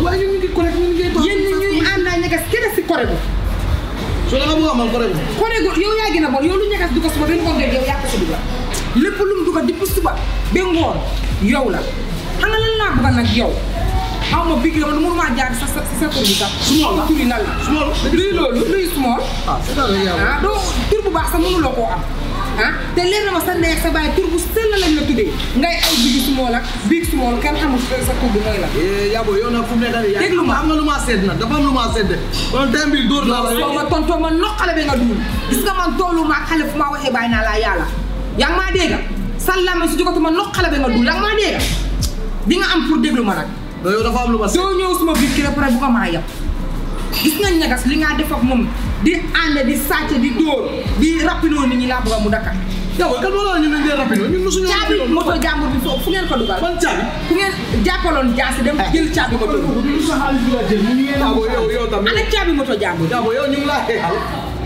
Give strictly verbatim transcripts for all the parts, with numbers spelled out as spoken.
waaye ñu ngi correct ñu ngi toog yeen ñu anda ñagas kene ci correct so la nga bëgg amal correct correct yow yaa gën a bon yow lu ñagas du ko suba benn ko def yow yaa ko ci dugal lepp lu mu dugal depuis suba be ngoon yow la xana lan la bëgg nak yow awma big la mënu ma jaar sa sa tour bi sax small tour yi lan small luy loolu luy small ah c'est ça la do tour bu baax sa mënu la ko am ah té leer na ma sa neex sa baye tour bu sel lañ la tuddé ngay ay big small ak big small kan xamul sa tour bi moy la eh yabo yow na fu né dal ya am nga luma sét nak dafa am luma sét kon dembi door la sama tonto ma noxale be nga dul gis nga man tolu ma xalé fu ma waxé bayna la yalla yang ma dégg sallama su jikotuma noxale be nga dul yang ma dégg di nga am pour déglu ma nak do yow dafa am luma sét do ñew sama big ki après bu ko ma yap gis nga ñagas li nga def ak mom di and di sacc di door di rapino nit ñi la bëgg mu dakar yow kan wala ñu ñu rapino ñun musuñu moto jambour bi fu ngeen ko dugal ban ciabi fu ngeen jappalon jaasi dem jël ciabi ko dugal ñu sa xal bi la jël ñu ñëna bo yow yow tam ana ciabi moto jambour jambour yow ñu la xéxal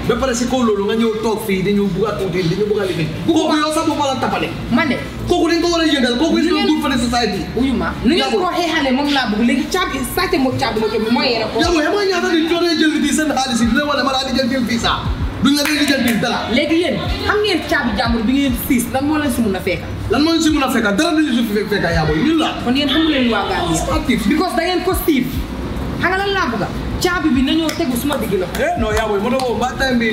ba paré ci ko lolu nga ñëw tok fi dañu bëgg ak tuuti dañu bëgg liggéey ko yow sa bu mala tapalé man dé koku dañ ko wara yëngal koku ci doul fa society uyu ma ñu ko xéxalé mom la bëgg légui ciabi sacc mo ciabi moto bi moy yéna ko yow yow ñaata di jodé jël di sen xaliss di wala mala di jël visa duñ la di jël visa dara légui yeen xam ngeen ciabi jambour bi ngeen six lan mo lañ ci mëna féka lan mo lañ ci mëna féka dara dañu ci féka ya boy ñun la kon yeen xamu leen wa Gambia active because da ngeen ko stiff xanga lan la bëgg ciabi bi nañu téggu suma digg la eh non ya boy mo do bo ba time bi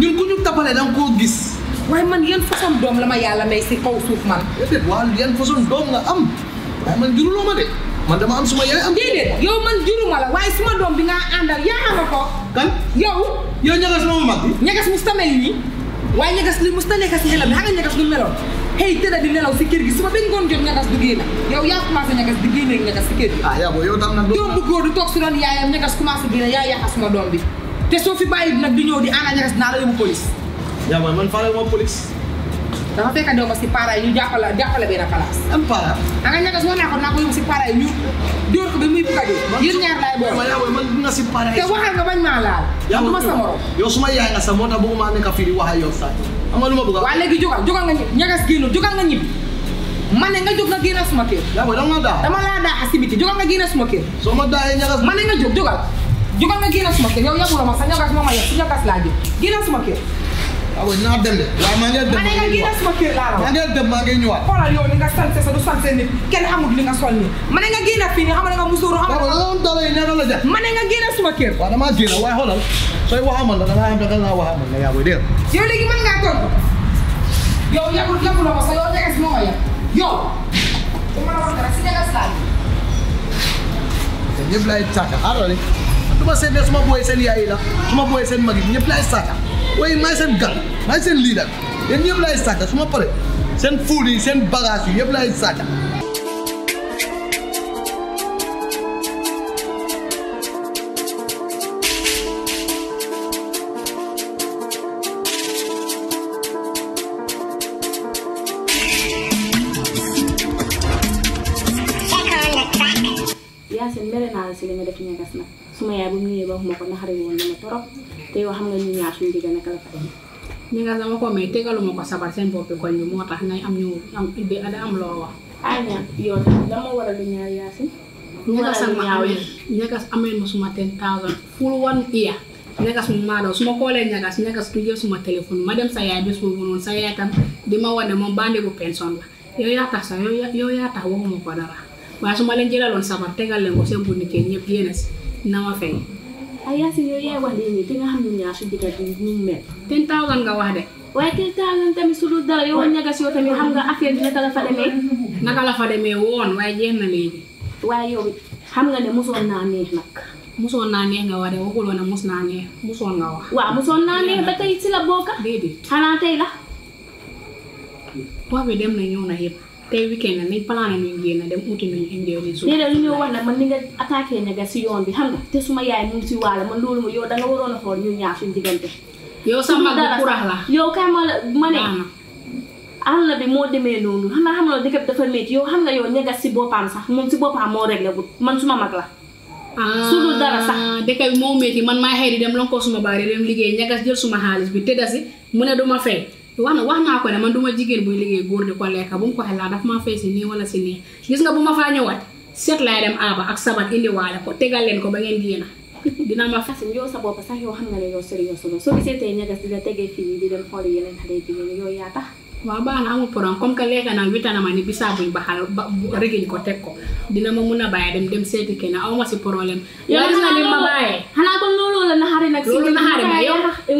ñun ku ñu tapalé dang ko gis way man yeen façon dom lama yalla may ci kaw souf man defet wal yeen façon dom nga am way man juruloma de man dama am suma yaay am dedet yow man juruma la way suma dom bi nga andal ya amako kan yow yow ñagas sama mag ñagas musta mel ni way ñagas li musta nekk ci xelam nga ñagas du melo hey tëdd di nelaw ci kër gi suma ben ngon jot ñagas du gëna yow ya commencé ñagas di gëné ñagas ci kër gi ah yabo yow tam nak do bu goor du tok su don yaayam ñagas commencé gëna yaay ya xassuma dom bi té so fi bayit nak di ñew di ana ñagas na la yum police ya boy man faale mo police dama fekk do ko ci para yi ñu jappala jappala bi na place am para nga ñagas mo na ko na ko yum ci para yi ñu door ko be muy bugadi yeen ñaar lay bo ya boy man na ci para té waxal nga bañ ma laal ya duma sa morom yow suma yaay nga sa mota bu ma nekk fi di waxa yow sa amaluma bëgg wa légui jogal jogal nga ñagas gënu jogal nga ñib mané nga jog nga gëna suma kër ya boy dama da dama la da asibiti jogal nga gëna suma kër so ma daay ñagas mané nga jog jogal jogal nga gëna suma kër yow ya bourama sa ñagas moma yow ñagas la jëf gëna suma kër aw na dem de way ma ngeen dem ma ngeen gina sama kër la ma ngeen dem ma ngeen ñëwaat xoolal yow ni nga santé sa du santé nit kenn amul li nga sol ni ma nga gina fi ni xam nga musuru xam nga loolu dalay neena la ja ma nga gina sama kër wa dama gina way xoolal sooy wax amal da nga am da nga wax amal la ya boy der yow legi man nga tontu yow yakul yakul ma sa yow negas mo ya yow dama la wax dara ci negas la ñepp lay taka arale dama seen sama boy seen yaay la sama boy seen magi ñepp lay taka way may sen gal may sen leader yeen ñepp lay sacca suma paré sen food yi sen bagage yi yépp lay sacca ya sen mere na ci li ma def ñagas nak suma yaay bu ñëwé ba xuma ko na xari won na torop té yo xam nga ñu ñaar suñu digëna kala fa ñi nga sama ko may tégaluma ko sabar seen boppi ko ñu motax ngay am ñu am idée ada am lo wax ay ñaan yo dama wara lu ñaar yaasi ñu nga sama ñaawé ñagas amel mo suma ten thousand full one year ñagas mu ma do suma ko lé ñagas ñagas tu jël suma téléphone ma dem sa yaay bes bo non sa yaay tam dima wone mom bandé bu pension la yo ya tax sa yo yo ya tax waxuma ko dara wa suma leen jëlalon sabar tégal leen ko seen bu nité ñepp yéness nama fay aya si yo ye wax ni te nga xam ni ñaar su digal ni mel ten thousand nga wax de way ten thousand tamit su dul dara yo ñagas yo tamit xam nga affaire bi naka la fa démé naka la fa démé won way jeex na légui way yo xam nga né musoon na neex nak musoon na neex nga waré waxul wona mus na neex musoon nga wax wa musoon na neex ba tay ci la boka dédé xana tay la wa be dem na ñew na yépp tay weekend na ni plané ñu gëna dem outil ñu indé ni so dédé ñu wax nak man ni nga attaqué ñagas ci yoon bi xam nga té suma yaay mu ci wala man loolu mo yow da nga warona xol ñu ñaar suñu digënté yow sama mag bu rax la yow kay ma né alla bi mo démé nonu xam nga xam nga dëkk dafa metti yow xam nga yow ñagas ci bopam sax mom ci bopam mo réglé bu man suma mag la ah sulu dara sax dëkk bi mo metti man ma xéri dem lonko suma baari dem liggéey ñagas jël suma xaaliss bi té dassi mu né duma fay wana waxna ko né man duma jigen bu liggéey goor di ko lekk bu ko xala daf ma fay ci ni wala ci ni gis nga buma fa ñëwaat set lay dem aba ak saban indi wala ko tegal len ko ba ngeen diina dina ma fass ñoo sa bop sax yo xam nga le yo sérieux solo so gisé té ñagas dina tégué fi di dem xol yeen xalé bi yo ya tax wa baax na amul problème comme que léka na witana ma ni bisa buñ baxal regeñ ko tek ko dina ma mëna baye dem dem séti kena aw ma ci problème yo gis na li ma baye xana ko lolu la naxari nak ci naxari ma yo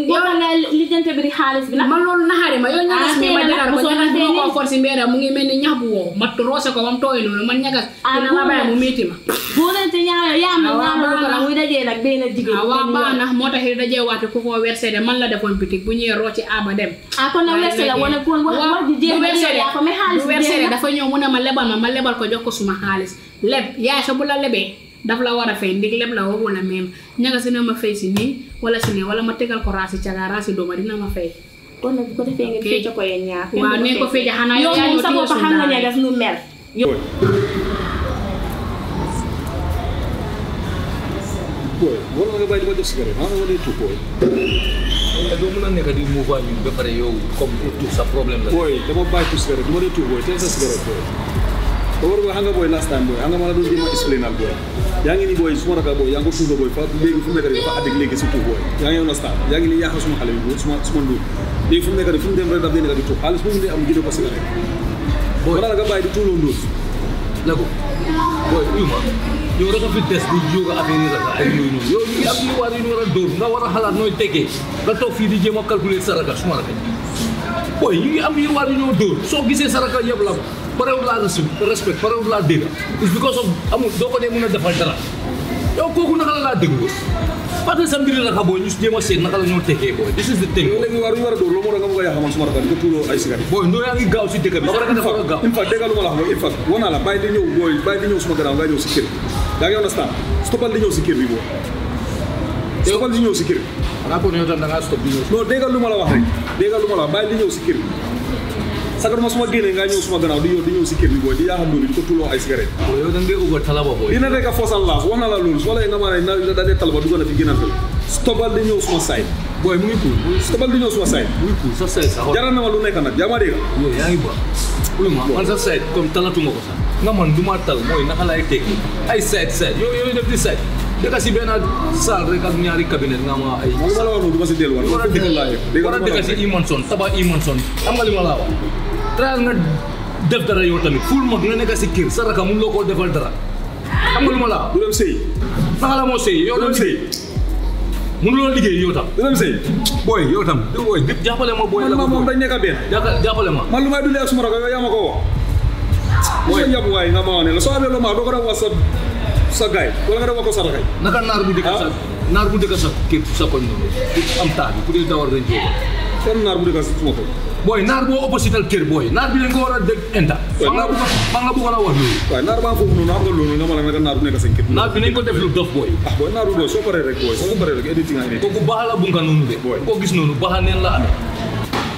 ngota nga li jënté bi di xaliss bi nak ma lolu naxari ma yo ñagas mi ma dina ko so ko force mbéra mu ngi melni ñax bu wo mat rossé ko bam toy lolu man ñagas ana ma baye mu metti ma bo len té ñaar ya am ñaar muy dajé nak béna jigéen wa baax na motaxi dajé waté ko ko versé de man la defone boutique bu ñi ro ci aba dem a ko na versé la woné ko waaw di jé versé dafa me xaliss versé dafa ñew mëna ma lebal ma ma lebal ko jox ko suma xaliss leb yaay sa bu la lebé daf la wara fay ndik leb la wala même ñaga sene ma fay ci ni wala sene wala ma tégal ko raasi ci ga raasi do ma dina ma fay kon nak ko defé ngeen fay ci ko yeen ñaar waaw né ko fay jaxana yo ñu sa bop xam nga ñagas nu mer boy wala nga bay dama def cigarette ha wala tu boy do mo nan nek di mouva ñu be paré yow comme tout ça problème la boy dama bay tu cigarette dama tu boy té sa cigarette boy do war nga nga boy last time boy nga ma la do di ma explainer boy ya nga ni boy suma raka boy ya nga suuga boy fa légui fu nek rek fa adik légui ci tu boy ya nga yona star ya nga ni yaaka suma xalé boy suma suma ndu légui fu nek rek fu dem rek daf dina di tu xaliss bu ngi am gidé ko cigarette boy wala nga bay di tu lo ndu lako boy uyuma yo rek fi test di joga affaire rek ay yo ñu yo ñu am ñu wari ñu wara door nga wara xalaat noy tégué da tok fi di jema calculer saraka suma rek boy ñu am ñu wari ñu door so gisé saraka yeb la parew la respect parew la dégg is because of amul doko dé mëna defal dara yow koku naka la la dégg paté sa mbiri la xabo ñu jema sé naka la ñoo tégué boy this is the thing ñu lañu wari ñu wara door lo mo nga mo ko yaxam suma rek ko tulo ay cigarette boy do yaangi gaaw ci dëkk bi ba rek dafa gaaw une fois dégaluma la xamoy une fois wona la bay di ñew boy bay di ñew suma garaw nga ñew ci kër da nga understand stopal di ñew ci kër bi bo stopal di ñew ci kër ana ko ñew tan da nga stop di ñew non dégal luma la wax rek dégal luma la bay di ñew ci kër sagar ma suma gëné nga ñew suma garaw di ñew di ñew ci kër bi bo di yaam do di ko tulo ay cigarette bo yow da nga ugo talaba bo dina rek fossal la wona la lolu wala nga ma da dé talaba du gëna fi gënal stopal di ñew suma say boy muy cool stopal di ñew suma say muy cool sa say sa jarana ma lu nekk nak jama dé yo yaangi bo uluma man sa say comme talatuma ko sa nga man duma tal moy naka lay tek ay set set yo yo def di set deka ci benal salle rek ak ñaari cabinet nga ma ay mo la wonu duma ci del won wala deka la deka wala deka ci Imonson taba Imonson am nga li ma la wax traal nga def dara yow tamit ful mo nga nekk ci kër saraka mu loko defal dara am nga li ma la du dem sey naka la mo sey yo dem sey mu lo liggéey yow tam du dem sey boy yow tam do boy dip jappalé ma boy la mo dañ nekk ben jappalé ma man lumay dulé ak suma rako yow ya mako wo moy ñam way nga ma wone la so abé lo ma do ko da wax sa sa gay wala nga da wax ko sa rakay naka nar bu dëkk sa nar bu dëkk sa képp sa ko ñu am taal ku dé dawar dañ jéego kon nar bu dëkk sa suma ko boy nar bo opposital kër boy nar bi la nga wara dëg enta nar bu ma nga bu ko la wax lolu way nar ba fofu non am nga lolu nga ma la nga nar bu nekk sa kër nar bi nañ ko def lu dof boy ah boy nar bu do so paré rek boy so paré rek editing ay né ko ku baax la bu nga nonu dé boy ko gis nonu baax neen la amé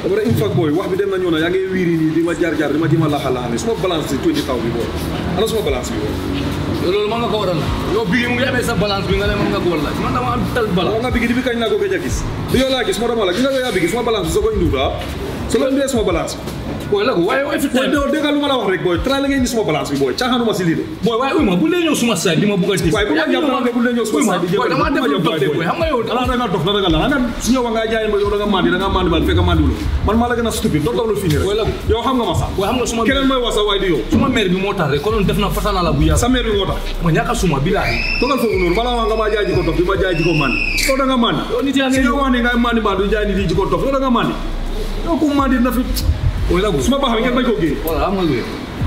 dama in fact boy wax bi dem na ñoona ya ngay wiri ni dima jaar jaar dima dima la xalaane suma balance ci twenty taw bi boy ana suma balance bi boy loolu ma nga ko waral yo bigi mu ngi amé sa balance bi nga lay mo nga ko wala man dama am tal balance nga bigi di bi kañ la ko gëj a gis du yo la gis mo dama la gis nga ya bigi suma balance so ko nduba so lo ndé suma balance boy la ko way way fi té do dégal luma la wax rek boy tra la ngay ni suma balance bi boy taxanuma ci li dé boy way uyuma bu lé ñew suma say dima bëggal té way bu ma ñam nga bu lé ñew suma say di jël boy dama def dof dé boy xam nga yow ala da nga dof da nga la ana su ñew nga jaay ma yow da nga mandi da nga mandi ba fekk mandi wul man ma la gëna stupide do dof lu fini rek yow xam nga ma sax boy xam nga suma keneen moy wasa way di yow suma mère bi mo tax rek ko non def na fatana la bu ya sa mère bi mo tax mo ñaka suma billahi to nga fofu non wala nga ma jaay ci ko dof bi ma jaay ci ko mandi do da nga mandi yow nit ya nga wone nga mandi ba du jaay nit ci ko dof do da nga mandi yow ko mandi na fi boy la suma baxam ngeen bañ ko génn wala amal wé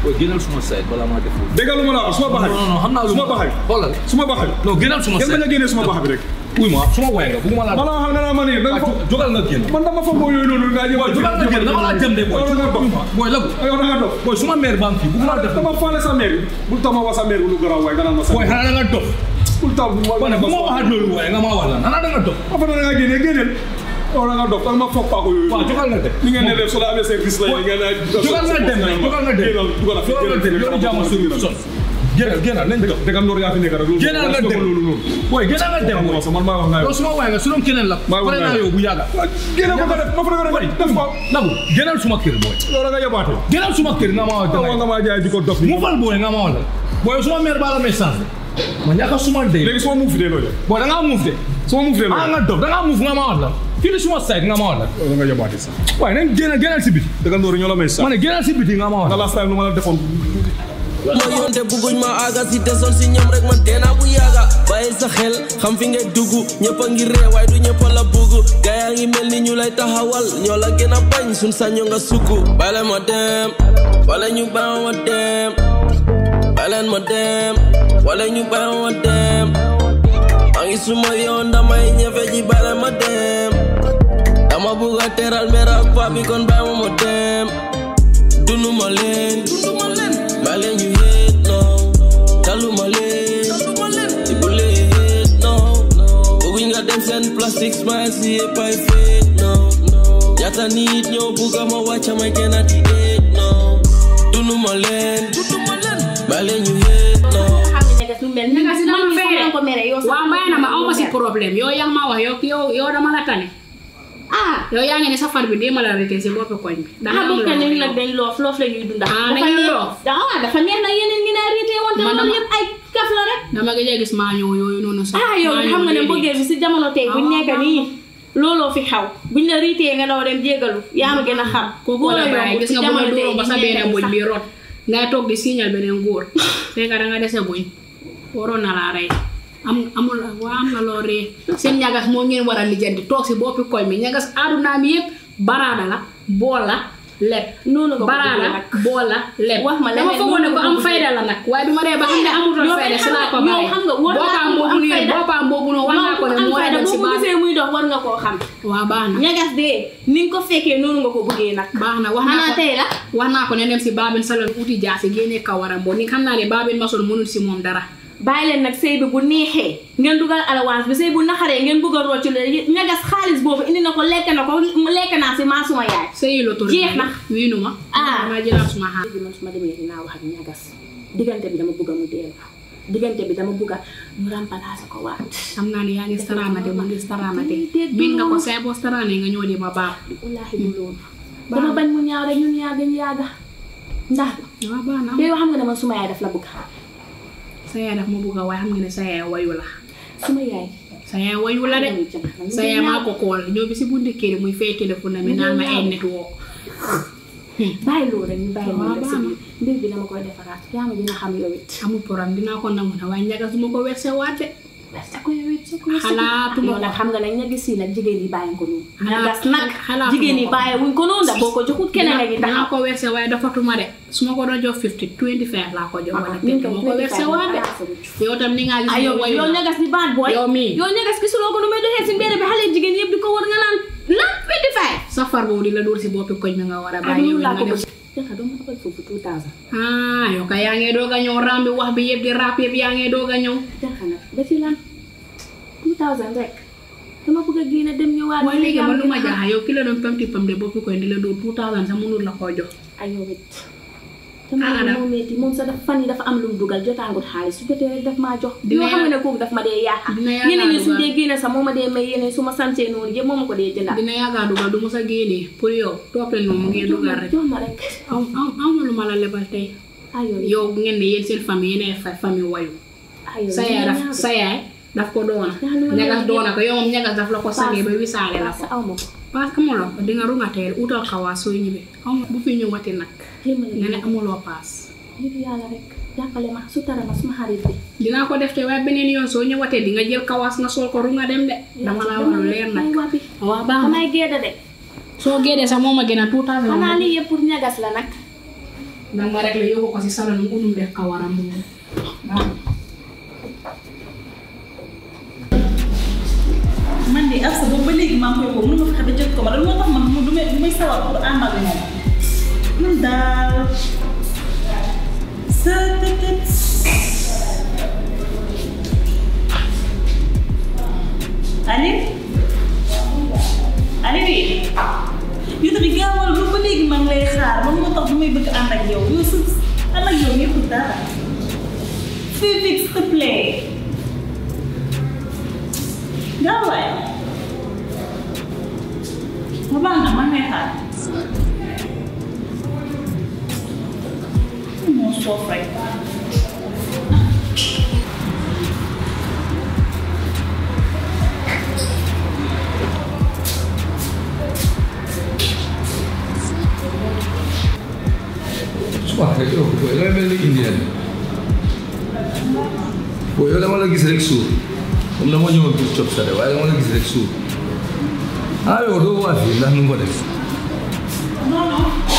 boy génnal suma side bala ma def dégaluma la suma baxam non non xamna lu suma baxam xolal suma baxam non génnal suma side ngeen bañ génné suma baxam rek uy ma suma way nga buguma la bala xam nga na ma ni da jogal nga génn man dama fa boy yoy lolu nga jëw jogal nga génn dama la jëm dé boy boy la boy suma mère bam fi buguma def dama falé sa mère bu tama wa sa mère lu graw way ganal ma sa boy xana nga dof bu taw wala bu ma wax lolu way nga ma wala ana da nga dof fa da nga génné génnel wala nga dof dama fop pa ko yoy wa jogal nga def ni ngeen def so la amé service la ngeen jogal nga dem jogal nga dem jogal nga dem yow jaama suñu son gënal gënal nañ dof degam lor ya fi nekk rek gënal nga dem boy gënal nga dem boy man ma wax nga yow suma way nga suñu keneen la paré na yow bu yaga gënal ko def ma fa nga def def ko nagu gënal suma kër boy lor nga yabato gënal suma kër nga ma wax dama nga ma jaay di ko dof mu fal boy nga ma wax boy suma mère ba la message man ñaka suma dé légui suma move dé lolu boy da nga move dé suma move dé lolu ah nga dof da nga move nga ma wax la fini suma side nga ma wax la da nga yobati sax way nañ gëna gënal ci biti da nga ndor ñoo la message mané gënal ci biti nga ma wax la last time luma la defone Yonte buguñ ma aga si desoon si ñam rek man dena bu yaga baye sa xel xam fi ngay duggu ñepp a ngi ree way du ñepp la buggu gaaya ngi melni ñu lay taxawal ñoo la gëna bañ sun sañu nga sukku balen ma dem wala ñu bañ ma dem balen ma dem wala ñu bañ ma dem angi suma yoon damay ñëfé ji balen ma dem dama bugga teral mera papi kon bañ ma dem dunu ma leen dunu ma leen Malen you hate now, talu malen, you bullet hate now. Going at them send plastic smiles, see if I fade now. Yata need yo, buga ma watch am I cannot date now. Dunu malen, malen you hate now. Problem, Ah, yo yang ini safar bide malah reken si bopo koñ bi. Da nga bokkan ni nak dañ loof loof lañuy dund. Ah, dañ loof. Da nga dafa neex na yeneen ni na rité won tan lool yépp ay kaf la rek. Dama gëj gis ma ñoo yoyu noonu sax. Ah, yow xam nga ne bëggee bi ci jamono tey buñ nekk ni looloo fi xaw. Buñ la rité nga daw dem jégalu. Yaa ma gëna xam. Ko ko la baye gis nga bu ma dooro ba sa béné boñ bi rot. Nga tok di signal benen góor. Té nga da nga déssé boñ. Waroon na la ray. Am amul wa am na lo re sen ñagas mo ngeen wara li jënd tok ci bopi koy mi ñagas aduna mi yépp barana la bola lepp nonu ko barana bola lepp wax ma lepp mo ne ko am fayda la nak way bima re ba xamne amul fayda ci la ko baye xam nga wo ta mo am fayda papa bobu no wala ko ne mo fayda ci ba fe muy dox war nga ko xam wa baxna ñagas de ni ko fekke nonu nga ko bëggé nak baxna wax na tay la wax na ko ne dem ci babel salon outil jaasi gene ka waram bo ni xam na ne babel masul mënul ci mom dara Baylen nak sey bi bu nexé ngeen duggal alawance bi sey bu naxaré ngeen bëggal roccu lé ñagas xaaliss bobu indi nako lek nako lek na ci ma suma yaay sey lo tour jeex na winuma ah ma jëla suma ha bi man suma démé dina wax ak ñagas digënté bi dama bëgga mu déel digënté bi dama bëgga ñu remplacer ko waat xam na ni yaangi staramate mo ngi staramate bi nga ko sey bo starane nga ñoo di ma baax wallahi du lool dama bañ mu ñaaw rek ñun yaaga ñu yaaga ndax wa ba na yow xam nga dama suma yaay daf la bëgga saya dak mo buga way xam ngene saya wayu la sama yaay saya wayu la de saya ma ko kool ñobi ci bunde kër muy fay téléphone mi naan ma ay net wo bay lo rek bay ma ci mbir bi dama koy defaraat yaama dina xam yow it amul problème dina ko namuna way ñaga suma ko wéssé waté wéssé ko yow it ko wéssé xalaatuma la xam nga lañ ñagi ci nak jigéen yi baye ko non ñagas nak jigéen yi baye wuñ ko non da boko joxut keneen legi da ko wéssé way dafatuma de suma ko do jox fifty twenty-five la ko jox wala té ko ko versé waté yow tam ni nga gis yow yow negas ni bad boy yow mi yow negas ki solo ko numay doxé ci mbéré bi xalé jigen yépp diko war nga naan la twenty-five safar bo di la door ci bopi koñ mi nga wara baye yow nga def taxa do ma ko fofu two thousand ah yow ka ya ngey doga ñew rambi wax bi yépp di rap yépp ya ngey doga ñew taxa na ba ci lan two thousand rek dama bëgg gëna dem ñëwaat way légui ma luma jaaxa yow ki la doon pamti pam de bopi koñ di la door two thousand sa mënul la ko jox ay yow Ana mo metti mom sa dafa fani dafa am lu dugal jotangut xaaliss su joté rek daf ma jox yo xamné ko daf ma dé yaaka ñene ñi su dé gëné sa moma dé may yene suma santé non yé moma ko dé jënda dina yaaka dugal du musa gëné pour yow topel mom ngeen dugal rek am am lu mala lebal tay ayo yow ngeen né yeen seen famille yene fa famille wayu ayo sa ya daf sa ya daf ko doona ñagas doona ko yow mom ñagas daf la ko sangé ba wisalé la ko parce que mo lo di nga runga tay outal xawaaso ñibé am bu fi ñu waté nak ngene amulo pass li yalla rek jappale ma sutara ma suma xarit bi dina ko def té way benen yoon so ñëwaté di nga jël kawas nga sol ko runga dem dé dama la won leer nak wa ba may gédé dé so gédé sa moma gëna two thousand xana li yépp pour ñagas la nak dama rek la yow ko ci salon ngu dum def kawaram man di afsa bo ba légui ma koy ko mënu ma xaba jël ko ba motax man du may sawal pour amal ñom Mun dal setet Alif Alif yu te gawal lu ba legi mang lay xaar man mo tax dumay bëgg and ak yow yu su and ak yow ñepp dara Physics to play Gawal Mo bang na man may xaar Most of right. ويقول لما اجي سلك سوق ولما يوم بتشوف سري ولا لما اجي سلك سوق انا ودو وافي لا نمبر اكس نو نو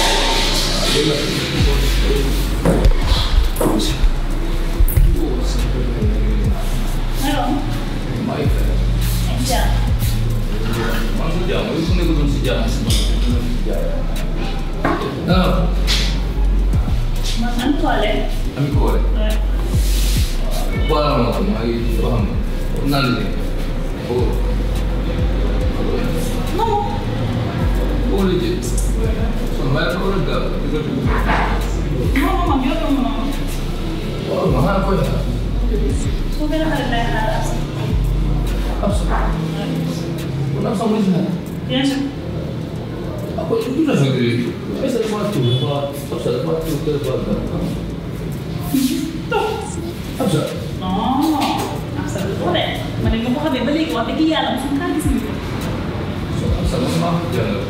ما Barang apa lagi paham? Nanti, oh, no, boleh je. Soalnya kalau dah, kita tu. No, mama biar mama. Oh, mahal apa ya? Sudah harga harga. Apa? Kenapa sama dia? Tiada. Apa itu dah segeri? Esok malam tu, esok malam tu kita berada. Tuh, apa? Oh, asal betul deh. Mending kamu kau beli kau pergi ya langsung kan di sini. Asal semua jangan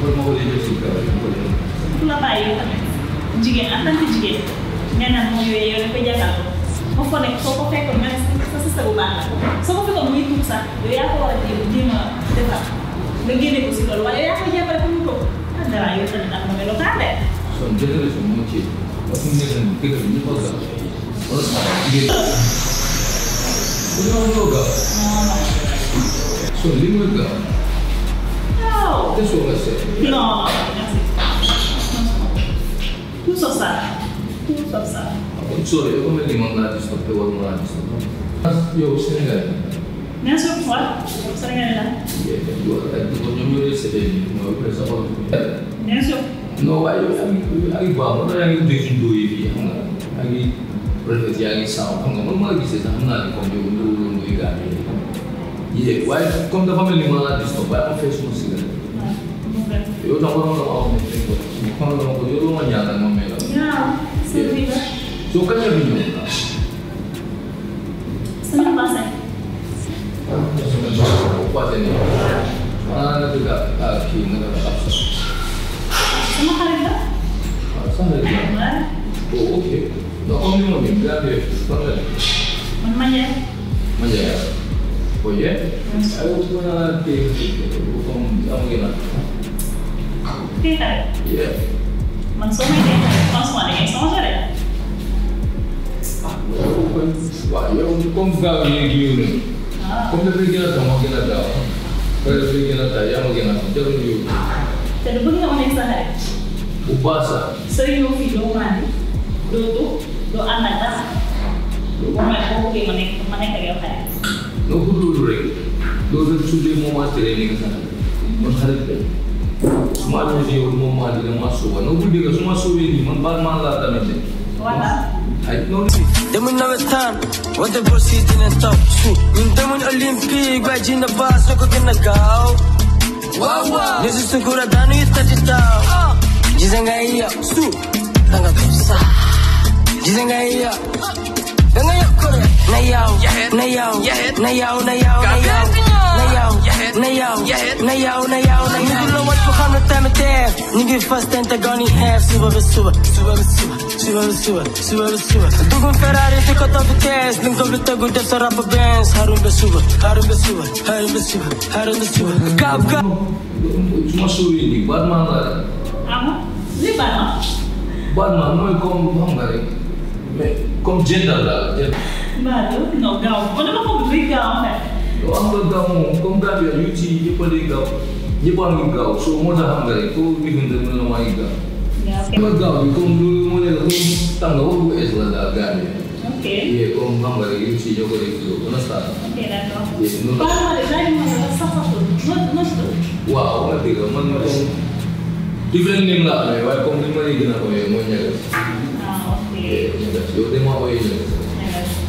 bermahu di sini kalau boleh. Pula bayu kan? Jige, antar tu jige. Nana mau ye ye lepas jaga tu. Mau connect, so kau pakai komen, kau sesuatu banget. So kau pakai komen itu sah. Dia aku orang dia dia mah dekat. Begini aku sih kalau dia aku dia pada kamu tu. Ada bayu tentang memeluk ada. So jadi semua macam, aku ni kan kita ni pasal. Orang dia, orang loga, so lima loga, itu orang se, no, tu susah, tu susah. Aku sorry, aku memang lima ratus tapi orang lima ratus. Nas, yo sengaja. Nas apa buat? Sengaja. Ya, dua, dua jam dua sejam, mau berasa apa? Nas apa? No, aku, aku, aku bawa orang yang itu dua ini, aku. Perhatian risau, kamu memang lagi sedang nak komplain dulu dulu ikan ini. Iya, wajib kamu dapat melihat di stop, apa Facebook sih kan? Yo, tak perlu tak awam ni. Kamu tak perlu dulu menyatakan memelak. Ya, sendiri lah. Suka je bingung lah. Senang pasal. Senang pasal, kuat ni. Anak juga kaki, anak juga absen. Semua hari tak? Hari tak. Oh, okay. No, only one game. That is perfect. One Monday. Monday. Oh yeah. I was gonna take from Amgina. Tita. Yeah. Mansome tita. Mansome tita. Mansome tita. Ah, wah, yang kompak ni gila. Kompak ni gila, sama gila dah. Kalau gila dah, yang gila macam ni. Jadi begini orang yang sahaya. Upasa. Serius film mana? Doa doa anak dah, macam kopi mana mana kerja apa? Nopo dulu lagi, dulu sudah mau mati lagi kesana, berharap kan? Malam ni orang mau mati lagi masuk, nopo dia semua masuk ini, manfaat malah tak macam. Walau. دمن نوستان وده بروسي دينستاو من دمن أولمبيك بعدين باس وكو كنا كاو نزل سكورة دانو يستجتاو جزنعيا سو تانغا كوسا Jisengaya, jisengaya kore. Nayau, nayau, nayau, nayau, nayau, nayau, nayau, nayau, nayau. Nigga know what we come to time and time. Nigga first and second in half. Suba, suba, suba, suba, suba, suba, suba, suba. Dugun Ferrari, tiko top test. Linko blita gude sarap Benz. Harun besuba, harun besuba, harun besuba, harun besuba. Gab gab. Cuma suri ni, buat mana? Apa? Ni mana? Buat mana? Kau faham tak? Kom jenderal lah. Baru, no gawat. Mana kamu beri gawat? Orang bergawat, kom gawat ya. Uci, dia pergi gawat. Dia paling gawat. So mudah hamil. Kau bikin dia menolong lagi gawat. Kalau gawat, kom dulu mulai kom tangga aku es lah dah gawat. Okay. Iya, kom hamil. Uci jauh dari itu. Mana start? Okay, dah tahu. Kalau ada lain masalah sapa tu? Mana mana tu? Wow, nanti kom mana kom different name lah. Kalau kom lima ni kenapa? Mau nyari. Yeah, you didn't want to eat it.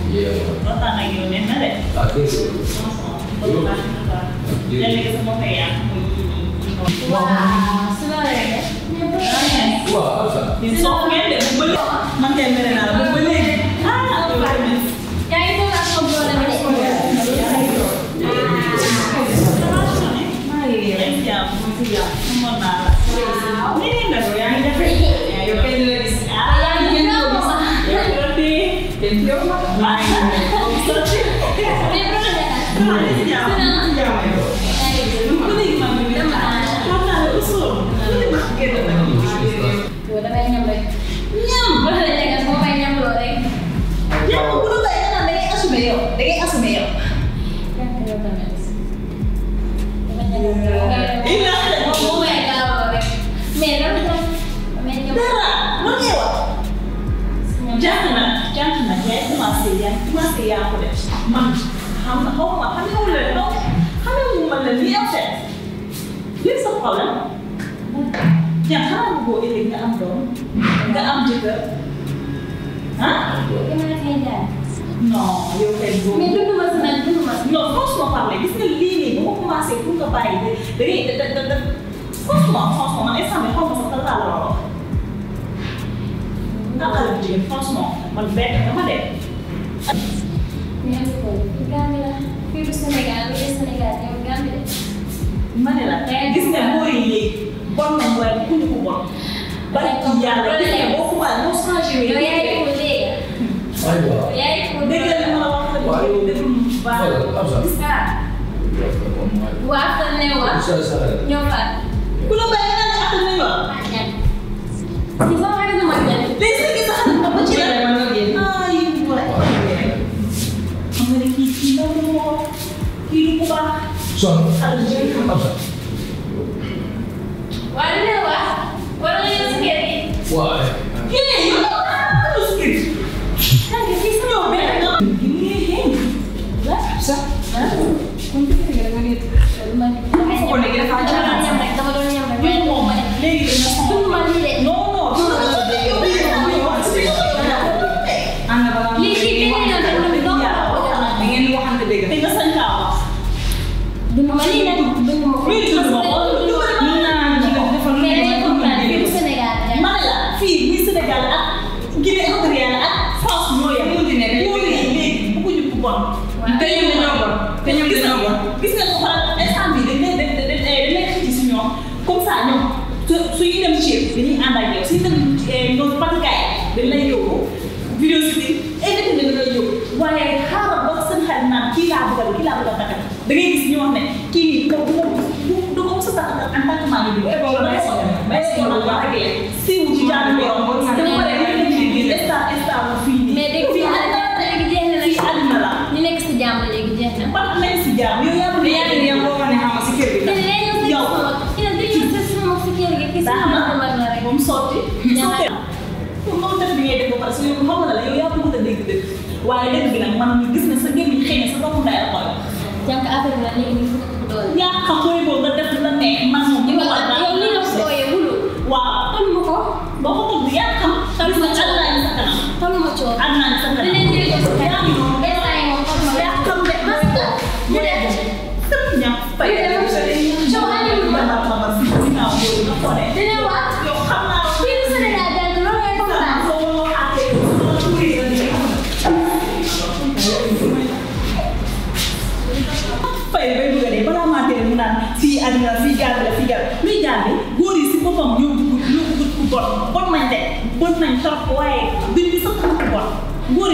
Yeah. What time are you in there? I think so. You like some more yeah? Wow. Sudah leh. Wow, apa? Insomnia deh. Beli. Mantan beli nak beli. Ah, beli. Yang itu nak ngobrol dengan dia. Ah. Mari. Jam, jam. Semua nak. Ini ni dah yang dah beri. You can do this. Terima kasih. Gue di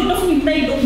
depan minta itu